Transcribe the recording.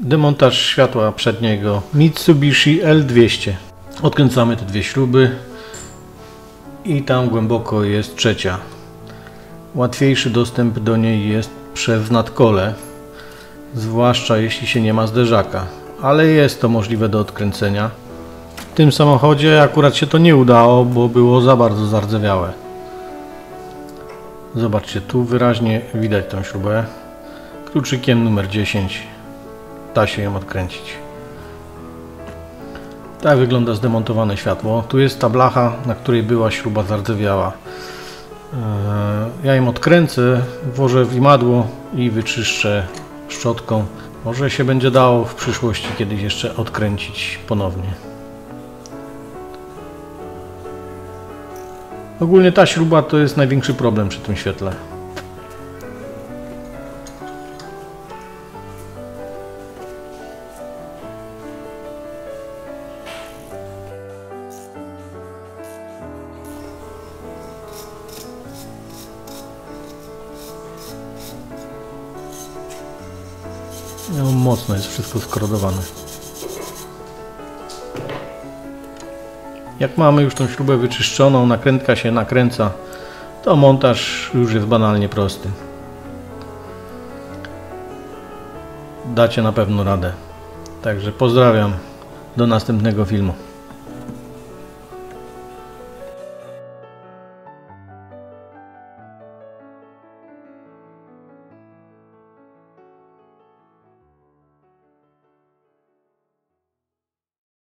Demontaż światła przedniego Mitsubishi L200. Odkręcamy te dwie śruby i tam głęboko jest trzecia. Łatwiejszy dostęp do niej jest przez nadkole, zwłaszcza jeśli się nie ma zderzaka, ale jest to możliwe do odkręcenia. W tym samochodzie akurat się to nie udało, bo było za bardzo zardzewiałe. Zobaczcie, tu wyraźnie widać tą śrubę. Kluczykiem numer 10 da się ją odkręcić. Tak wygląda zdemontowane światło. Tu jest ta blacha, na której była śruba zardzewiała. Ja ją odkręcę, włożę w imadło i wyczyszczę szczotką. Może się będzie dało w przyszłości kiedyś jeszcze odkręcić ponownie. Ogólnie ta śruba to jest największy problem przy tym świetle. No, mocno jest wszystko skorodowane. Jak mamy już tą śrubę wyczyszczoną, nakrętka się nakręca, to montaż już jest banalnie prosty. Dacie na pewno radę. Także pozdrawiam. Do następnego filmu.